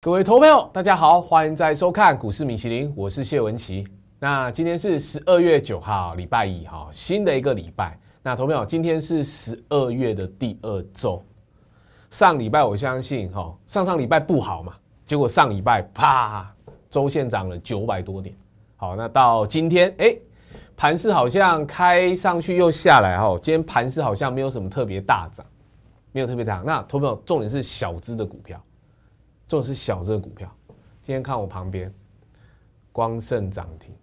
各位投朋友，大家好，欢迎再收看《股市米其林》，我是谢文琪。那今天是12月9号，礼拜一哈，新的一个礼拜。那投朋友，今天是12月的第2周。上礼拜我相信哈，上礼拜不好嘛，结果上礼拜啪，周线涨了900多点。好，那到今天，盘势好像开上去又下来哈。今天盘势好像没有什么特别大涨，没有特别大涨。那投朋友，重点是小资的股票。这种是小资的股票，今天看我旁边，光盛涨停。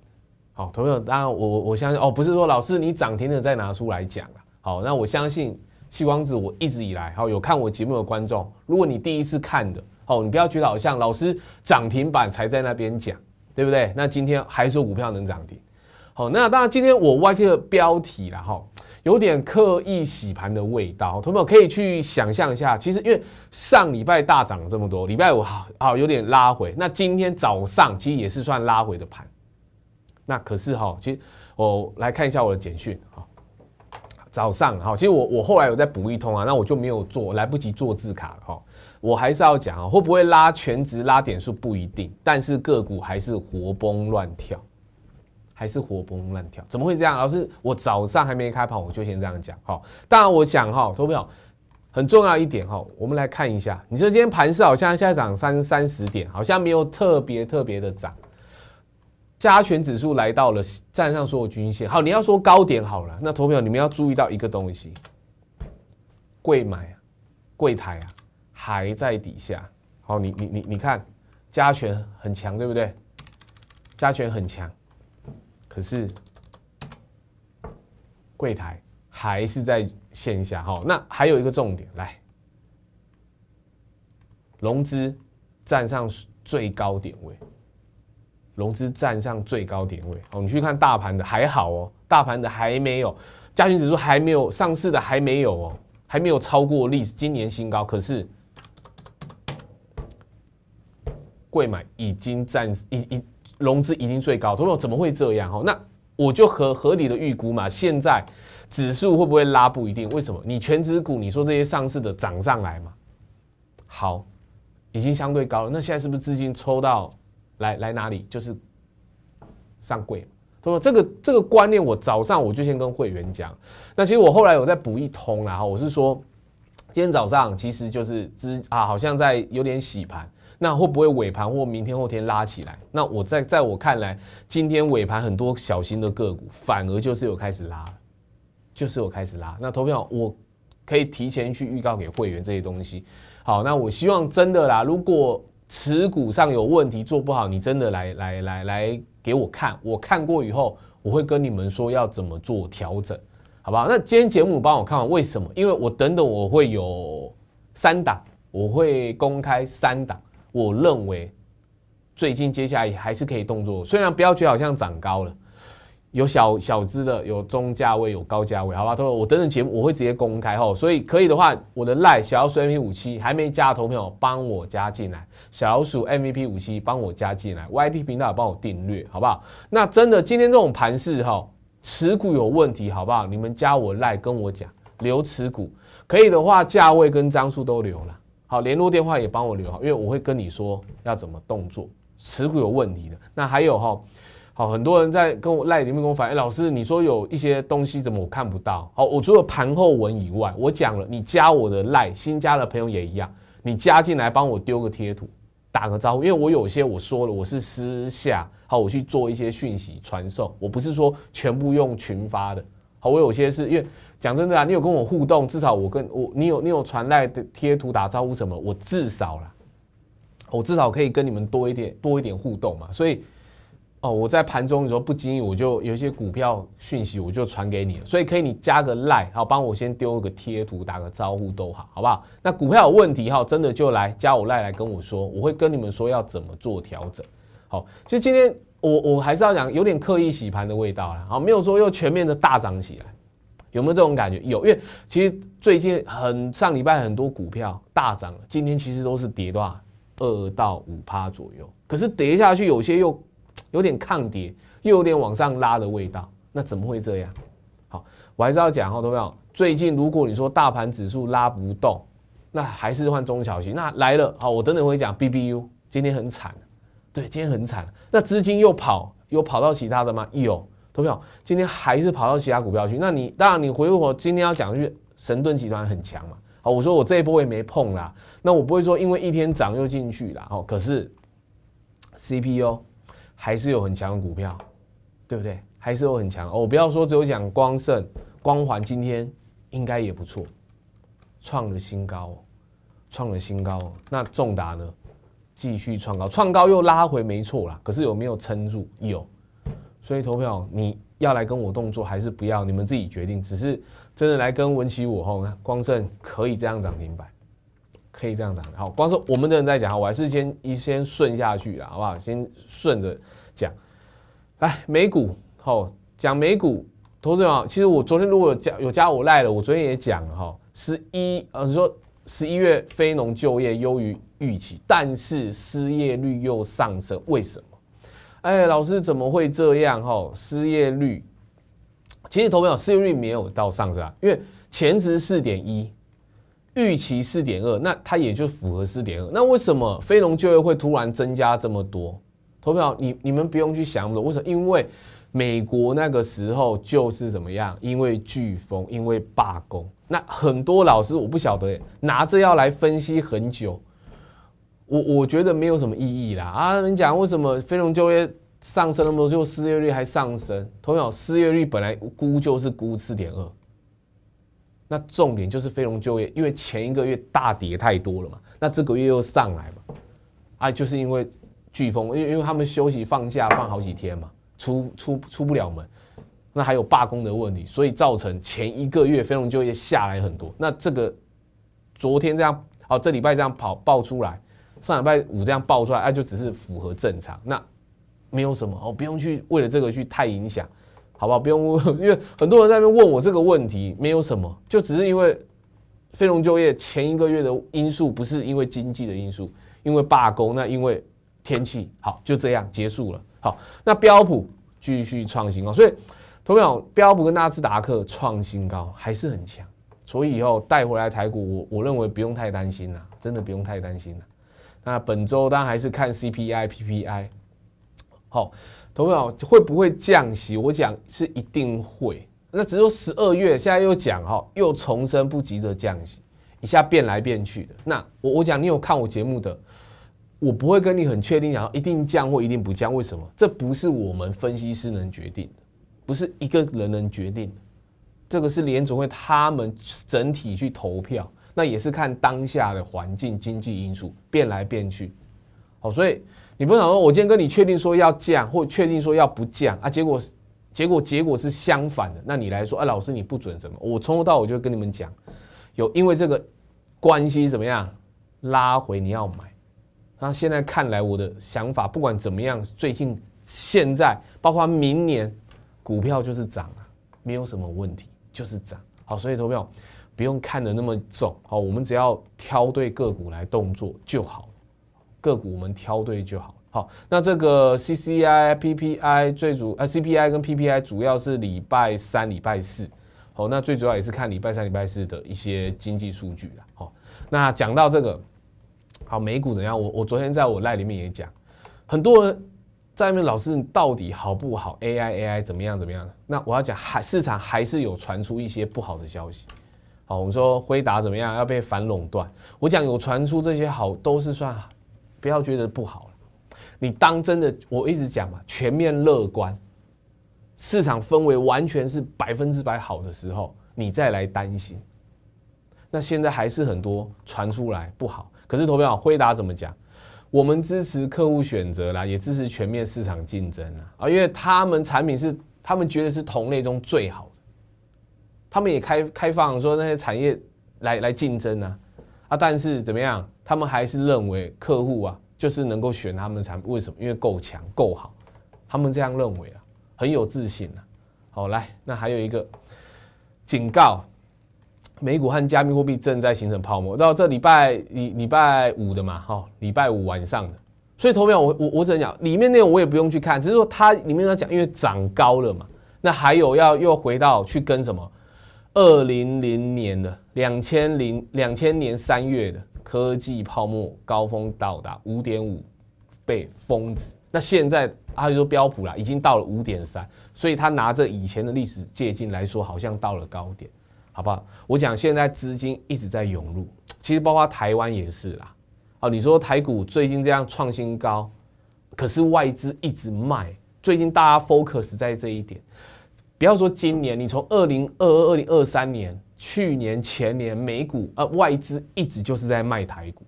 好，投资者当然我相信哦，不是说老师你涨停的再拿出来讲了。好，那我相信细光子，我一直以来好有看我节目的观众，如果你第一次看的，好，你不要觉得好像老师涨停板才在那边讲，对不对？那今天还说股票能涨停。好，那当然今天我 YT 的标题啦，哈，有点刻意洗盘的味道，同学们可以去想象一下。其实因为上礼拜大涨了这么多，礼拜五好有点拉回，那今天早上其实也是算拉回的盘。那可是哈，其实我来看一下我的简讯哈，早上哈，其实我后来有在补一通啊，那我就没有做，来不及做字卡了哈。我还是要讲啊，会不会拉全值拉点数不一定，但是个股还是活蹦乱跳。还是活蹦乱跳，怎么会这样？老师，我早上还没开盘，我就先这样讲。好，当然我想哈，投票很重要一点哈，我们来看一下。你说今天盘市好像现在涨30点，好像没有特别的涨。加权指数来到了站上所有均线。好，你要说高点好了，那投票你们要注意到一个东西，柜台啊还在底下。好，你看，加权很强，对不对？加权很强。可是柜台还是在线下哈，那还有一个重点，来，融资站上最高点位，融资站上最高点位。好，你去看大盘的还好哦，大盘的还没有，加权指数还没有，上市的还没有哦，还没有超过历史今年新高。可是柜买已经站融资已经最高，投票怎么会这样？那我就合理的预估嘛，现在指数会不会拉不一定？为什么？你全指股，你说这些上市的涨上来嘛，好，已经相对高了。那现在是不是资金抽到来哪里？就是上柜。投票这个观念，我早上我就先跟会员讲。那其实我后来有在补一通啦，我是说今天早上其实就是好像在有点洗盘。那会不会尾盘或明天后天拉起来？那我在我看来，今天尾盘很多小型的个股反而就是有开始拉了，就是有开始拉。那投票我可以提前去预告给会员这些东西。好，那我希望真的啦，如果持股上有问题做不好，你真的来给我看，我看过以后我会跟你们说要怎么做调整，好不好？那今天节目帮我看完，为什么？因为我等等我会有3档，我会公开3档。我认为最近接下来还是可以动作，虽然不要觉得好像涨高了，有小资的，有中价位，有高价位，好吧？我等等节目我会直接公开哈，所以可以的话，我的 LINE 小老鼠 MVP57 还没加的投票帮我加进来，小老鼠 MVP57 帮我加进来 ，YT 频道也帮我订阅，好不好？那真的今天这种盘势哈，持股有问题，好不好？你们加我 LINE 跟我讲，留持股，可以的话价位跟张数都留了。好，联络电话也帮我留好，因为我会跟你说要怎么动作，持股有问题的。那还有哈，好，很多人在跟我LINE里面跟我反映，老师你说有一些东西怎么我看不到？好，我除了盘后文以外，我讲了，你加我的LINE，新加的朋友也一样，你加进来帮我丢个贴图，打个招呼，因为我有些我说了，我是私下好我去做一些讯息传授，我不是说全部用群发的。好，我有些是因为。讲真的啊，你有跟我互动，至少我跟我你有传LINE的贴图打招呼什么，我至少可以跟你们多一点互动嘛。所以哦，我在盘中的时候不经意我就有一些股票讯息我就传给你了，所以可以你加个LINE，好帮我先丢个贴图打个招呼都好，好不好？那股票有问题哈，真的就来加我LINE来跟我说，我会跟你们说要怎么做调整。好，其实今天我还是要讲有点刻意洗盘的味道啦，好，没有说又全面的大涨起来。有没有这种感觉？有，因为其实最近上礼拜很多股票大涨了，今天其实都是跌多少2到5% 左右，可是跌下去有些又有点抗跌，又有点往上拉的味道，那怎么会这样？好，我还是要讲哈，懂没有？最近如果你说大盘指数拉不动，那还是换中小型，那来了好，我等等会讲 BBU。今天很惨，对，今天很惨。那资金有跑到其他的吗？有，投票今天还是跑到其他股票去。那你当然你回我今天要讲的是神盾集团很强嘛，好，我说我这一波也没碰啦，那我不会说因为一天涨又进去啦，哦，可是 CPU 还是有很强的股票，对不对？还是有很强哦，我不要说只有讲光盛、光环，今天应该也不错，创了新高哦。创了新高，那重达呢？继续创高，创高又拉回，没错啦。可是有没有撑住？有。所以投票你要来跟我动作，还是不要？你们自己决定。只是真的来跟文琪我吼，光盛可以这样涨停板，可以这样涨。好，光盛我们的人在讲，我还是先顺下去啦，好不好？先顺着讲。来，美股吼，讲美股，投资人其实我昨天如果有加我赖了，我昨天也讲哈，你说。11月非农就业优于预期，但是失业率又上升，为什么？哎，老师怎么会这样？哈，失业率其实投票失业率没有到上升啊，因为前值 4.1， 预期 4.2， 那它也就符合 4.2。那为什么非农就业会突然增加这么多？投票你们不用去想了，为什么？因为美国那个时候就是怎么样？因为颶风，因为罢工。那很多老师我不晓得拿着要来分析很久，我觉得没有什么意义啦啊！你讲为什么非农就业上升那么多，就失业率还上升？同样，失业率本来估就是估 4.2， 那重点就是非农就业，因为前一个月大跌太多了嘛，那这个月又上来嘛，啊，就是因为颶风，因为他们休息放假放好几天嘛。出不了门，那还有罢工的问题，所以造成前一个月非农就业下来很多。那这个昨天这样，好，这礼拜这样爆出来，上礼拜五这样爆出来，就只是符合正常，那没有什么哦，不用去为了这个去太影响，好不好？不用，因为很多人在那边问我这个问题，没有什么，就只是因为非农就业前一个月的因素，不是因为经济的因素，因为罢工，那因为天气，好，就这样结束了。好，那标普继续创新高，所以同样标普跟纳斯达克创新高还是很强，所以以后带回来台股，我认为不用太担心啦，真的不用太担心啦。那本周当然还是看 CPI、PPI。好，同样会不会降息？我讲是一定会，那只有12月，现在又讲哈，又重申不急着降息，一下变来变去的。那我讲，你有看我节目的？我不会跟你很确定讲一定降或一定不降，为什么？这不是我们分析师能决定的，不是一个人能决定的，这个是联准会他们整体去投票，那也是看当下的环境、经济因素变来变去。好，所以你不能说我今天跟你确定说要降或确定说要不降啊，结果是相反的，那你来说啊，老师你不准什么？我从头到尾就跟你们讲，有因为这个关系怎么样拉回你要买。那现在看来，我的想法不管怎么样，最近现在包括明年，股票就是涨啊，没有什么问题，就是涨。好，所以投票不用看得那么重，好，我们只要挑对个股来动作就好，个股我们挑对就好。好，那这个 CCI、PPI CPI 跟 PPI 主要是礼拜三、礼拜四，好，那最主要也是看礼拜三、礼拜四的一些经济数据啦。好，那讲到这个。好，美股怎样？我昨天在我LINE里面也讲，很多人在那边老师到底好不好 ？AI 怎么样怎么样？那我要讲，市场还是有传出一些不好的消息。好，我们说辉达怎么样要被反垄断？我讲有传出这些好，都是算不要觉得不好了。你当真的，我一直讲嘛，全面乐观，市场氛围完全是100%好的时候，你再来担心。那现在还是很多传出来不好。可是投票辉达怎么讲？我们支持客户选择啦，也支持全面市场竞争啦啊，因为他们产品是他们觉得是同类中最好的，他们也开放说那些产业来竞争啊，但是怎么样？他们还是认为客户啊就是能够选他们的产品，为什么？因为够强够好，他们这样认为啦，很有自信啦。好，来，那还有一个警告。美股和加密货币正在形成泡沫，到这礼拜五的嘛，哈，礼拜五晚上的，所以投票我只能讲，里面内容我也不用去看，只是说它里面要讲，因为涨高了嘛，那还有又回到去跟什么2000年的2000年3月的科技泡沫高峰到达 5.5被疯子。那现在他就说标普啦，已经到了 5.3， 所以他拿着以前的历史借鉴来说，好像到了高点，好不好？我讲现在资金一直在涌入，其实包括台湾也是啦。哦，你说台股最近这样创新高，可是外资一直卖，最近大家 focus 在这一点。不要说今年，你从2022、2023年、去年、前年，美股外资一直就是在卖台股，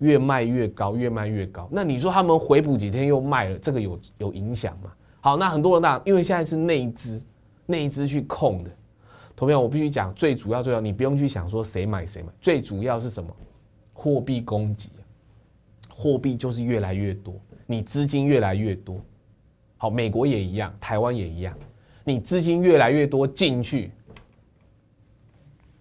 越卖越高，越卖越高。那你说他们回补几天又卖了，这个有影响吗？好，那很多人因为现在是内资去控的。同样，我必须讲最主要，你不用去想说谁买谁买，最主要是什么？货币供给，货币就是越来越多，你资金越来越多。好，美国也一样，台湾也一样。你资金越来越多进去，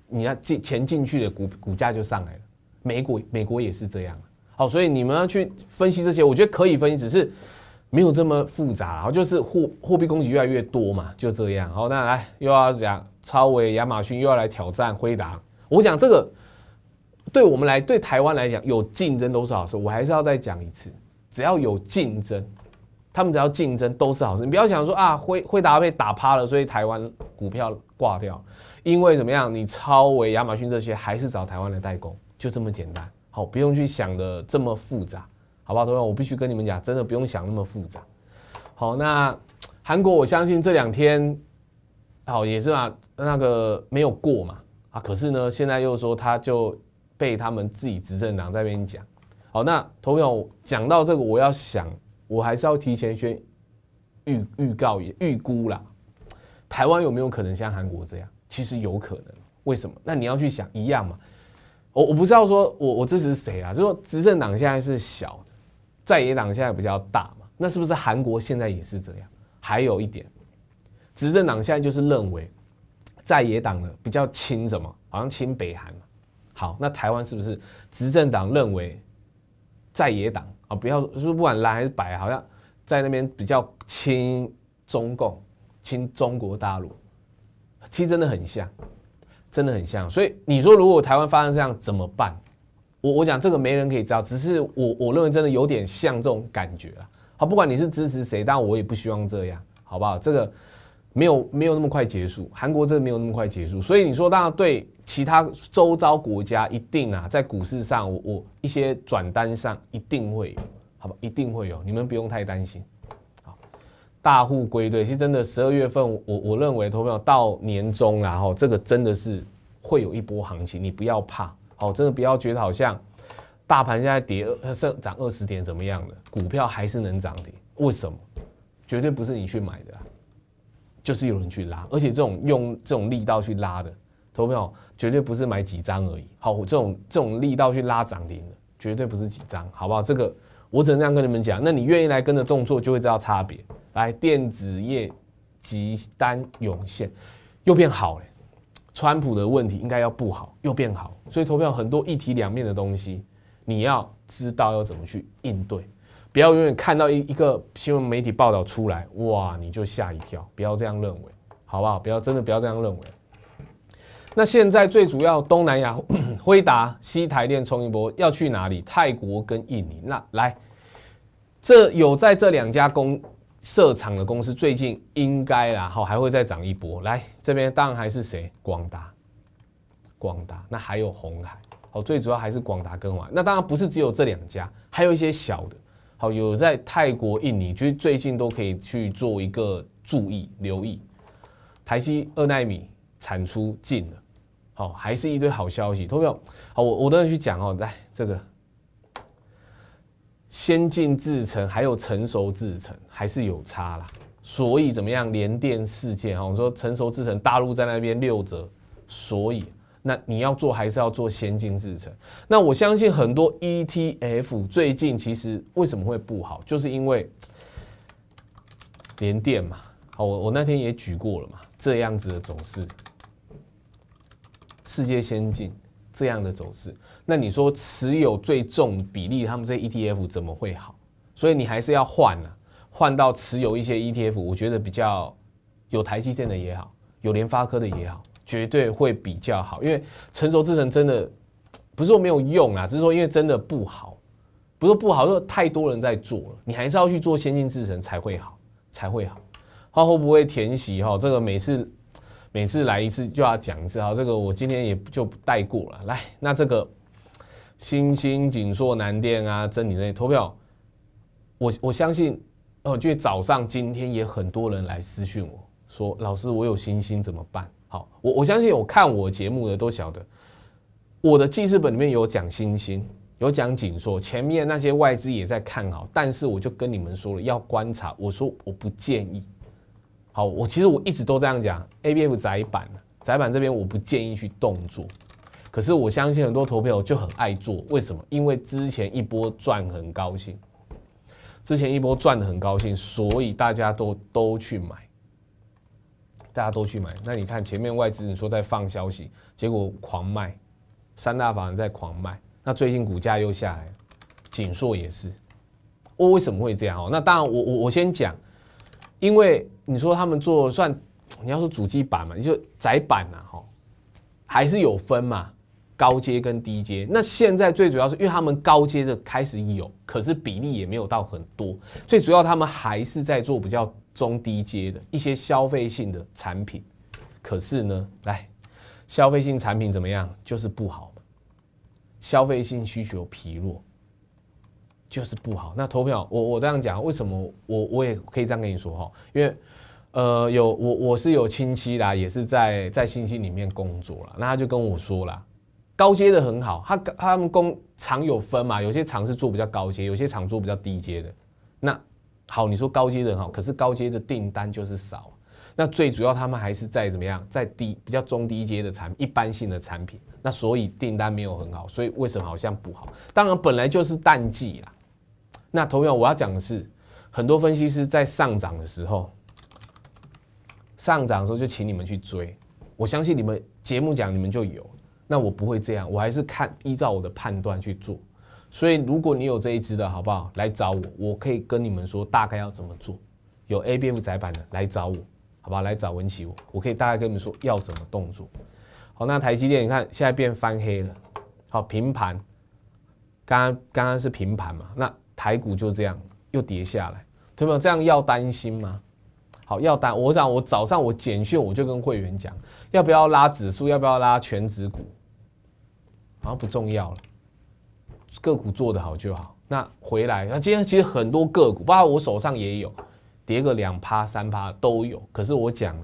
你要钱进去的股价就上来了。美国也是这样。好，所以你们要去分析这些，我觉得可以分析，只是没有这么复杂。然后就是货币供给越来越多嘛，就这样。好，那来又要讲超微、亚马逊又要来挑战辉达。我讲这个对台湾来讲有竞争都是好事。我还是要再讲一次，只要有竞争。他们只要竞争都是好事，你不要想说啊，辉达被打趴了，所以台湾股票挂掉。因为怎么样，你超微、亚马逊这些还是找台湾的代工，就这么简单。好，不用去想的这么复杂，好不好？同样，我必须跟你们讲，真的不用想那么复杂。好，那韩国我相信这两天，好也是嘛，那个没有过嘛啊，可是呢，现在又说他就被他们自己执政党在那边讲。好，那同样讲到这个，我还是要提前先预估啦，台湾有没有可能像韩国这样？其实有可能，为什么？那你要去想一样嘛。我不知道说我支持谁啦，就是说执政党现在是小的，在野党现在比较大嘛，那是不是韩国现在也是这样？还有一点，执政党现在就是认为在野党呢比较亲什么，好像亲北韩嘛。好，那台湾是不是执政党认为在野党？不要说不管蓝还是白，好像在那边比较亲中共、亲中国大陆，其实真的很像，真的很像。所以你说如果台湾发生这样怎么办？我讲这个没人可以知道，只是我认为真的有点像这种感觉啦。好，不管你是支持谁，但我也不希望这样，好不好？这个没有那么快结束，韩国真的没有那么快结束。所以你说，当然对其他周遭国家一定啊，在股市上，我一些转单上一定会有，好吧，一定会有，你们不用太担心。好，大户归队，其实真的12月份我认为投票到年终啦，这个真的是会有一波行情，你不要怕，好，真的不要觉得好像大盘现在跌涨20点怎么样的，股票还是能涨跌，为什么？绝对不是你去买的啊。就是有人去拉，而且用这种力道去拉的，投票绝对不是买几张而已。好，这种力道去拉涨停的，绝对不是几张，好不好？这个我只能这样跟你们讲。那你愿意来跟着动作，就会知道差别。来，电子业急单涌现，又变好了。川普的问题应该要不好，又变好。所以投票很多一体两面的东西，你要知道要怎么去应对。不要永远看到一个新闻媒体报道出来，哇，你就吓一跳。不要这样认为，好不好？真的不要这样认为。那现在最主要东南亚辉达、西台电冲一波，要去哪里？泰国跟印尼。那来，这两家设厂的公司最近应该啦，还会再涨一波。来这边当然还是谁？广达。那还有鸿海。好，最主要还是广达跟鸿海。那当然不是只有这两家，还有一些小的。好，有在泰国、印尼，就是最近都可以去做一个注意、留意。台积2奈米产出进了，好，还是一堆好消息。投票，好，我等下去讲哦。来，这个先进制程还有成熟制程还是有差啦，所以怎么样？联电事件哈，我们说成熟制程大陆在那边6折，所以。那你要做还是要做先进制程？那我相信很多 ETF 最近其实为什么会不好，就是因为联电嘛。好，我那天也举过了嘛，这样子的走势，世界先进这样的走势，那你说持有最重比例他们这 ETF 怎么会好？所以你还是要换到持有一些 ETF， 我觉得比较有台积电的也好，有联发科的也好。绝对会比较好，因为成熟制程真的不是说没有用啦，只是说因为真的不好，不是不好，说太多人在做了，你还是要去做先进制程才会好，才会好。它会不会填息？哈，这个每次来一次就要讲一次哈，这个我今天也就带过了。来，那这个欣兴、景硕、南电啊、臻鼎这些投票，我相信，我觉得早上今天也很多人来私讯我说，老师，我有欣兴怎么办？好，我相信有看我节目的都晓得，我的记事本里面有讲欣兴，有讲景硕，前面那些外资也在看好，但是我就跟你们说了要观察，我说我不建议。好，其实我一直都这样讲 ，ABF 窄板这边我不建议去动作，可是我相信很多投票就很爱做，为什么？因为之前一波赚很高兴，所以大家都去买，那你看前面外资你说在放消息，结果狂卖，三大法人在狂卖，那最近股价又下来了，景硕也是，为什么会这样？那当然我先讲。因为你说他们做算，你要说主机板嘛，你就窄板呐，哈，还是有分嘛，高阶跟低阶。那现在最主要是因为他们高阶的开始有，可是比例也没有到很多。最主要他们还是在做比较中低阶的一些消费性的产品。可是呢，来，消费性产品怎么样？就是不好嘛，消费性需求疲弱。就是不好。那投票，我这样讲，为什么我也可以这样跟你说哈？因为，我是有亲戚啦，也是在欣兴里面工作啦，那他就跟我说啦，高阶的很好，他们厂有分嘛，有些厂是做比较高阶，有些厂做比较低阶的。那好，你说高阶的很好，可是高阶的订单就是少。那最主要他们还是在怎么样，在比较中低阶的产品，一般性的产品。那所以订单没有很好，所以为什么好像不好？当然本来就是淡季啦。那同样，我要讲的是，很多分析师在上涨的时候就请你们去追。我相信你们节目讲你们就有。那我不会这样，我还是依照我的判断去做。所以如果你有这一支的好不好，来找我，我可以跟你们说大概要怎么做。有 ABF 窄板的来找我，好不好？来找文琪我，我可以大概跟你们说要怎么动作。好，那台积电你看现在变翻黑了，好平盘，刚刚是平盘嘛，那。台股就这样又跌下来，对不对？这样要担心吗？好，要担。我想我早上我简讯我就跟会员讲，要不要拉指数，要不要拉全指股，好像不重要了，个股做得好就好。那回来，那今天其实很多个股，包括我手上也有，跌个2%、3%都有。可是我讲了，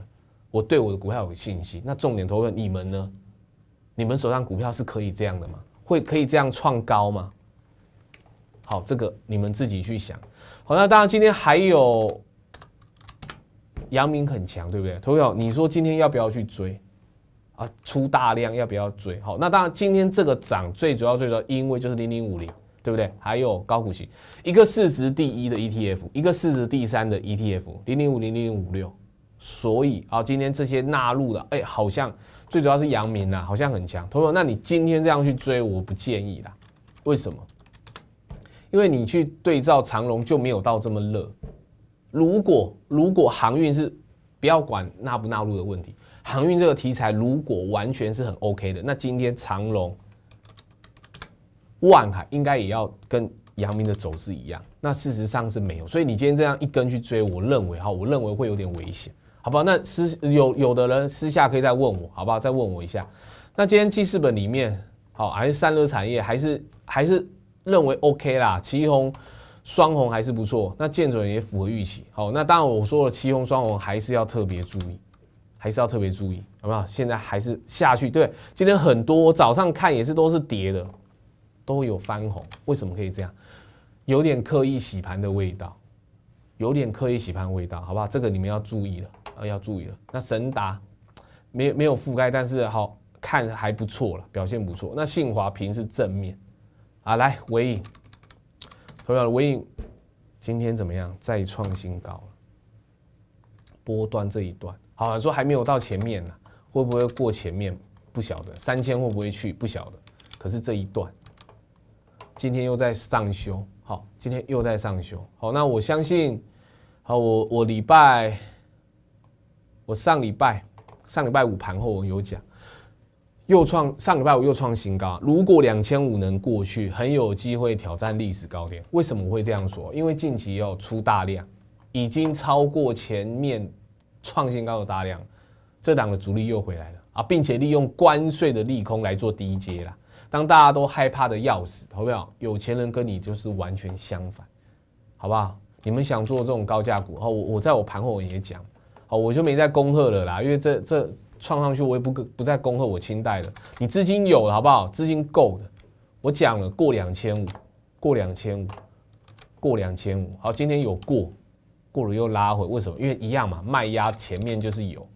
我对我的股票有信心。那重点投票，你们呢？你们手上股票是可以这样的吗？会可以这样创高吗？好，这个你们自己去想。好，那当然今天还有阳明很强，对不对？投票，你说今天要不要去追啊？出大量要不要追？好，那当然今天这个涨最主要，因为就是0050，对不对？还有高股息，一个市值第一的 ETF， 一个市值第三的 ETF， 0050、0056。所以啊，今天这些纳入的，哎，好像最主要是阳明啦，好像很强。投票，那你今天这样去追，我不建议啦。为什么？因为你去对照长荣就没有到这么热。如果航运是不要管纳不纳入的问题，航运这个题材如果完全是很 OK 的，那今天长荣、万海应该也要跟阳明的走势一样。那事实上是没有，所以你今天这样一根去追，我认为会有点危险，好不好？那有的人私下可以再问我，好不好？再问我一下。那今天记事本里面，好还是散热产业，还是。认为 OK 啦，旗宏、双红还是不错，那建准也符合预期。好，那当然我说了，旗宏、双红还是要特别注意，有没有？现在还是下去，对，今天很多我早上看也是都是跌的，都有翻红，为什么可以这样？有点刻意洗盘的味道，好不好？这个你们要注意了，那神达没有覆盖，但是好看还不错了，表现不错。那信华平是正面。啊，来微影，同样的微影，今天怎么样？再创新高了。波段这一段，好像说还没有到前面呢，会不会过前面？不晓得，3000会不会去？不晓得。可是这一段，今天又在上修，好，好，那我相信，好，我上礼拜5盘后我有讲，又创上礼拜五又创新高，如果2500能过去，很有机会挑战历史高点。为什么会这样说？因为近期要出大量，已经超过前面创新高的大量，这档的主力又回来了啊，并且利用关税的利空来做低阶啦。当大家都害怕的要死，好不好？有钱人跟你就是完全相反，好不好？你们想做这种高价股，哦，我在我盘后也讲，好，我就没再恭贺了啦，因为这创上去我也不再恭贺我清代了。你资金有了好不好？资金够的，我讲了过2500，过2500，过2500，好，今天有过了又拉回，为什么？因为一样嘛，卖压前面就是有。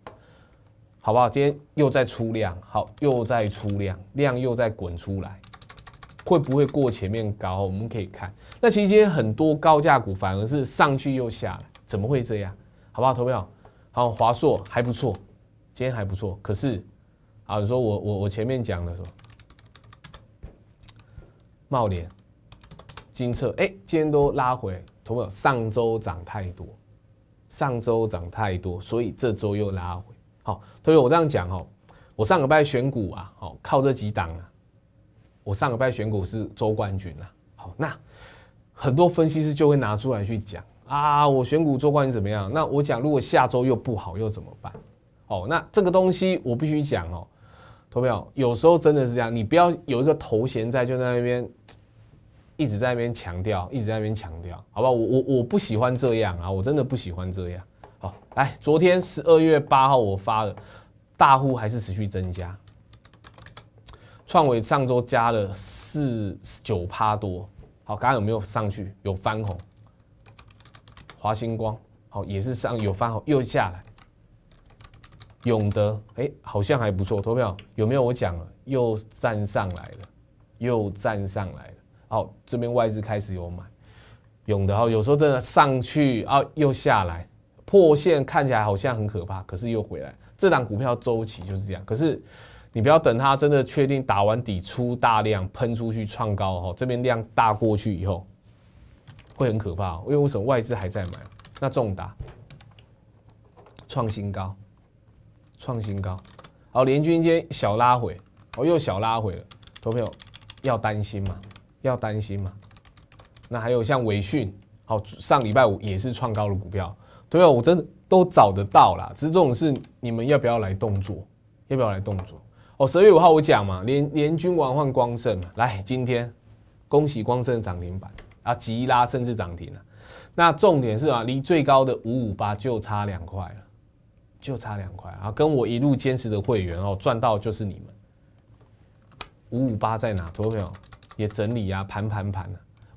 好不好？今天又在出量，好，又在出量，量又在滚出来，会不会过前面高？我们可以看。那其实今天很多高价股反而是上去又下来，怎么会这样？好不好，投票？好，华硕还不错，今天还不错。可是，啊，你说我前面讲的什么？茂联、金策，哎，今天都拉回，投票？上周涨太多，上周涨太多，所以这周又拉回。好，所以我这样讲哦，我上个礼拜选股啊，好靠这几档啊，我上个礼拜选股是周冠军啊。好，那很多分析师就会拿出来去讲啊，我选股周冠军怎么样？那我讲如果下周又不好又怎么办？哦，那这个东西我必须讲哦，投票有时候真的是这样，你不要有一个头衔在就在那边一直在那边强调，一直在那边强调，好不好？我不喜欢这样啊，我真的不喜欢这样。好，来，昨天12月8号我发了，大户还是持续增加。创惟上周加了49%多，好，刚刚有没有上去？有翻红。华星光，好，也是上有翻红，又下来。永德，哎，好像还不错，投票有没有？我讲了，又站上来了，又站上来了。好，这边外资开始有买永德，好，有时候真的上去啊，又下来。破线看起来好像很可怕，可是又回来。这档股票周期就是这样。可是你不要等它真的确定打完底出大量喷出去创高哦，这边量大过去以后会很可怕，因为为什么外资还在买？那重打创新高，创新高。好，联军今天小拉回，哦又小拉回了，投票要担心嘛？要担心嘛？那还有像伟讯，好上礼拜五也是创高的股票。所以我真的都找得到啦，只是这种事你们要不要来动作？要不要来动作？哦，12月5号我讲嘛，联军完换光盛嘛，来今天恭喜光盛涨停板啊，急拉甚至涨停了。那重点是啊，离最高的558就差2块了，就差2块啊！跟我一路坚持的会员哦，赚到就是你们。558在哪？投票也整理啊，盘啊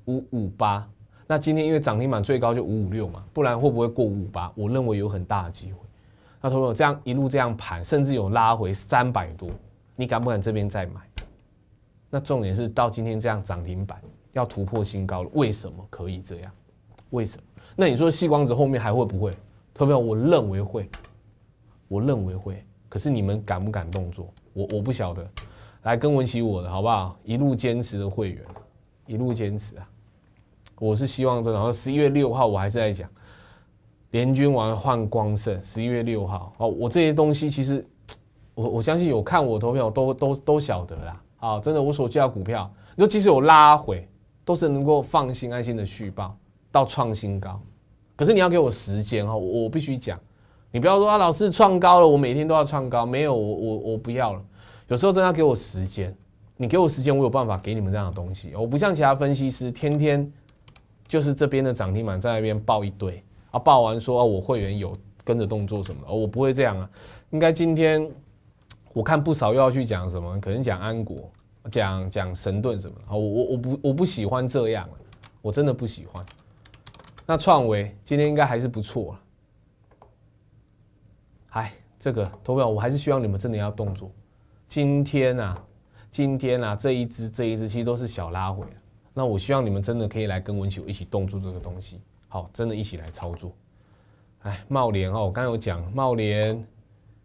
，558。那今天因为涨停板最高就556嘛，不然会不会过558？我认为有很大的机会。那投资者这样一路这样盘，甚至有拉回300多，你敢不敢这边再买？那重点是到今天这样涨停板要突破新高了，为什么可以这样？为什么？那你说细光子后面还会不会？投资者我认为会，我认为会。可是你们敢不敢动作？我不晓得。来跟文琪我的好不好？一路坚持的会员，一路坚持啊！我是希望这，然后11月6号我还是在讲联军完换光盛，11月6号哦，我这些东西其实我相信有看我投票都晓得啦，啊，真的我所介绍股票，你说即使有拉回，都是能够放心安心的续报到创新高，可是你要给我时间哈，我必须讲，你不要说啊老师创高了，我每天都要创高，没有我不要了，有时候真的要给我时间，你给我时间，我有办法给你们这样的东西，我不像其他分析师天天。就是这边的涨停板在那边爆一堆啊，爆完说啊我会员有跟着动作什么的，我不会这样啊。应该今天我看不少又要去讲什么，可能讲安国，讲神盾什么的，我不喜欢这样啊，我真的不喜欢。那创惟今天应该还是不错了。哎，这个投票我还是希望你们真的要动作。今天啊这一支其实都是小拉回了。那我希望你们真的可以来跟文琪我一起动作这个东西，好，真的一起来操作。哎，茂联哦，我刚才有讲，茂联、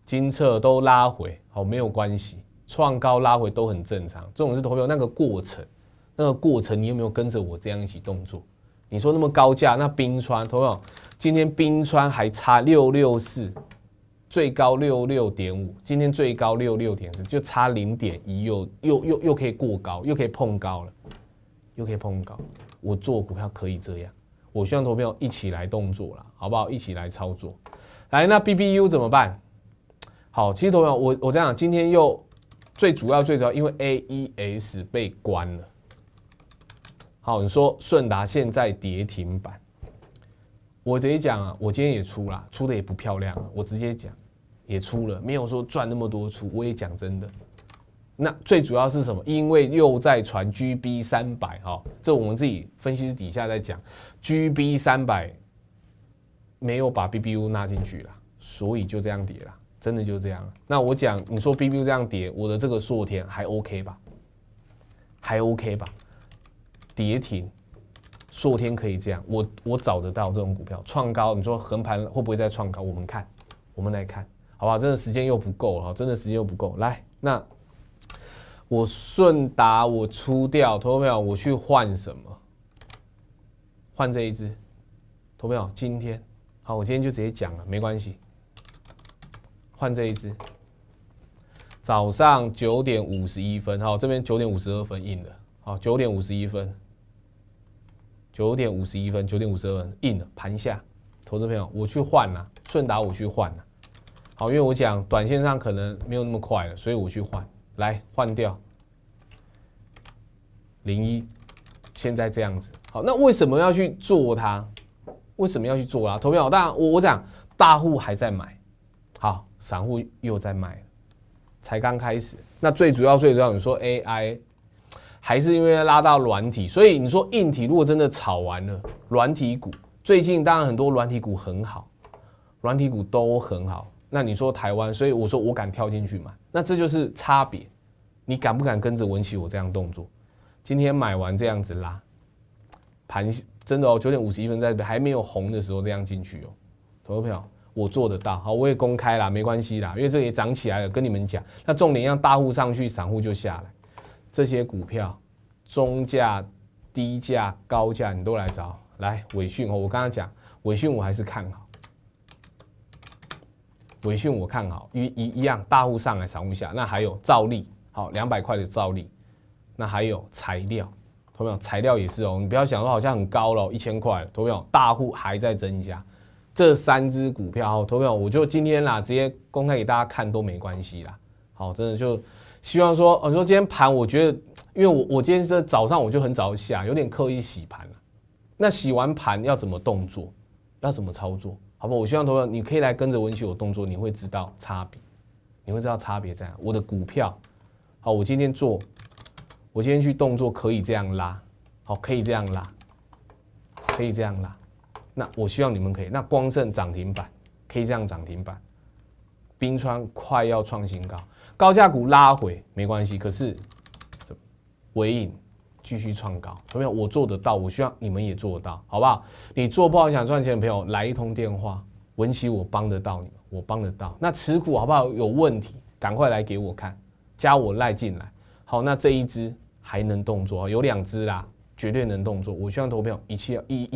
金策都拉回，好，没有关系，创高拉回都很正常。这种是投票那个过程，你有没有跟着我这样一起动作？你说那么高价，那冰川投票今天冰川还差664，最高66.5，今天最高66.4，就差0.1，又可以过高，又可以碰高了，又可以碰高。我做股票可以这样，我希望投票一起来动作啦，好不好？一起来操作。来，那 BBU 怎么办？好，其实投票我这样，今天又最主要，因为 AES 被关了。好，你说顺达现在跌停板，我直接讲啊，我今天也出啦，出的也不漂亮啊，我直接讲。也出了，没有说赚那么多出，我也讲真的。那最主要是什么？因为又在传 GB300 哈，这我们自己分析师底下在讲 ，GB300 没有把 BBU 纳进去了，所以就这样跌了，真的就这样。那我讲，你说 BBU 这样跌，我的这个硕天还 OK 吧？还 OK 吧？跌停，硕天可以这样，我找得到这种股票创高，你说横盘会不会再创高？我们看，我们来看。好不好？真的时间又不够了，真的时间又不够。来，那我顺达我出掉，投票我去换什么？换这一支。投票今天好，我今天就直接讲了，没关系。换这一支。早上9点51分，好，这边9点52分印的，好，9点51分，9点51分，9点52分印的，盘下。投资朋友，我去换啦，顺达我去换啦。好，因为我讲短线上可能没有那么快了，所以我去换，来换掉01，现在这样子。好，那为什么要去做它？为什么要去做它？投票，当然我讲大户还在买，好，散户又在卖，才刚开始。那最主要，你说 AI 还是因为拉到软体，所以你说硬体如果真的炒完了，软体股最近当然很多软体股很好，软体股都很好。那你说台湾，所以我说我敢跳进去买，那这就是差别。你敢不敢跟着文琪我这样动作？今天买完这样子拉盘，真的哦，9点51分在还没有红的时候这样进去哦，投票我做得到。好，我也公开啦，没关系啦，因为这也涨起来了，跟你们讲。那重点让大户上去，散户就下来。这些股票中价、低价、高价，你都来找。来，伟讯哦，我刚刚讲伟讯，我还是看好。伟讯我看好，一样，大户上来，散户下。那还有兆利，好，200块的兆利。那还有材料，投票材料也是哦，你不要想说好像很高了，1000块。投票大户还在增加，这3只股票哦，投票我就今天啦，直接公开给大家看都没关系啦。好，真的就希望说，你说今天盘，我觉得，因为我今天是早上我就很早下，有点刻意洗盘了。那洗完盘要怎么动作，要怎么操作？好不好？我希望投票，你可以来跟着文琪我动作，你会知道差别，你会知道差别在哪。我的股票，好，我今天做，我今天去动作可以这样拉，好，可以这样拉，可以这样拉。那我希望你们可以。那光盛涨停板可以这样涨停板，冰川快要创新高，高价股拉回没关系，可是微影继续创高，有没有？我做得到，我希望你们也做得到，好不好？你做不好想赚钱的朋友，来一通电话，文琪我帮得到你们，我帮得到。那持股好不好？有问题赶快来给我看，加我赖进来。好，那这一支还能动作，有2只啦，绝对能动作。我希望投票一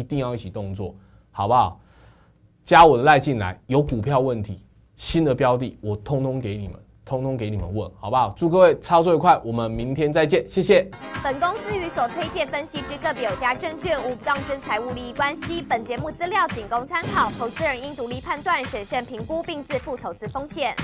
定要一起动作，好不好？加我的赖进来，有股票问题、新的标的，我通通给你们。问，好不好？祝各位操作愉快，我们明天再见，谢谢。本公司与所推荐分析之个别有价证券无不当之财务利益关系，本节目资料仅供参考，投资人应独立判断、审慎评估并自负投资风险。